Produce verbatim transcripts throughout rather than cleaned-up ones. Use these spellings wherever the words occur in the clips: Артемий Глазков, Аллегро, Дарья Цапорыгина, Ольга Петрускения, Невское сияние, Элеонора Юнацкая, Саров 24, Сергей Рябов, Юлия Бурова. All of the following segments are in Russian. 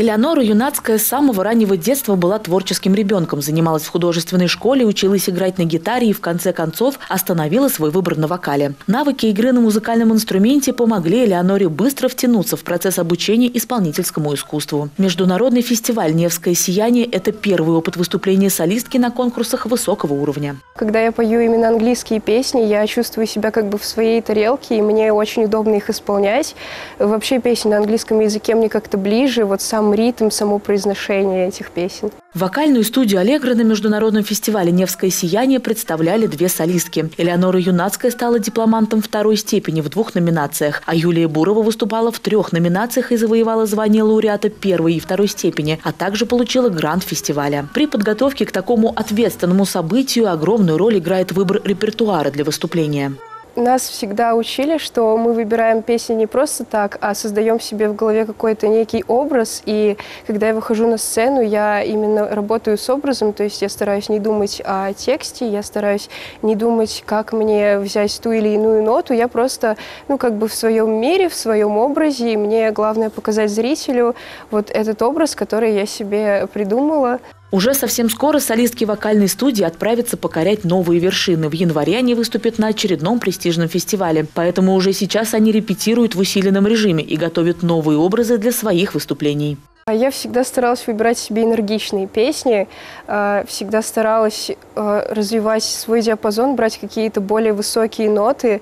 Элеонора Юнацкая с самого раннего детства была творческим ребенком, занималась в художественной школе, училась играть на гитаре и в конце концов остановила свой выбор на вокале. Навыки игры на музыкальном инструменте помогли Элеоноре быстро втянуться в процесс обучения исполнительскому искусству. Международный фестиваль «Невское сияние» – это первый опыт выступления солистки на конкурсах высокого уровня. Когда я пою именно английские песни, я чувствую себя как бы в своей тарелке, и мне очень удобно их исполнять. Вообще песни на английском языке мне как-то ближе, вот сам Сам ритм, само произношение этих песен. Вокальную студию «Аллегро» на международном фестивале «Невское сияние» представляли две солистки. Элеонора Юнацкая стала дипломантом второй степени в двух номинациях, а Юлия Бурова выступала в трех номинациях и завоевала звание лауреата первой и второй степени, а также получила грант фестиваля. При подготовке к такому ответственному событию огромную роль играет выбор репертуара для выступления. Нас всегда учили, что мы выбираем песни не просто так, а создаем себе в голове какой-то некий образ. И когда я выхожу на сцену, я именно работаю с образом, то есть я стараюсь не думать о тексте, я стараюсь не думать, как мне взять ту или иную ноту. Я просто, ну, как бы в своем мире, в своем образе, и мне главное показать зрителю вот этот образ, который я себе придумала. Уже совсем скоро солистки вокальной студии отправятся покорять новые вершины. В январе они выступят на очередном престижном фестивале. Поэтому уже сейчас они репетируют в усиленном режиме и готовят новые образы для своих выступлений. Я всегда старалась выбирать себе энергичные песни, всегда старалась развивать свой диапазон, брать какие-то более высокие ноты,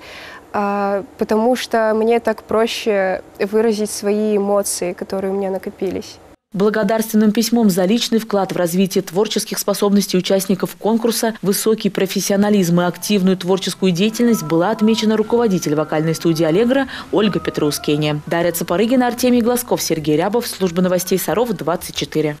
потому что мне так проще выразить свои эмоции, которые у меня накопились. Благодарственным письмом за личный вклад в развитие творческих способностей участников конкурса, высокий профессионализм и активную творческую деятельность была отмечена руководитель вокальной студии «Аллегро» Ольга Петрускения. Дарья Цапорыгина, Артемий Глазков, Сергей Рябов, служба новостей Саров двадцать четыре.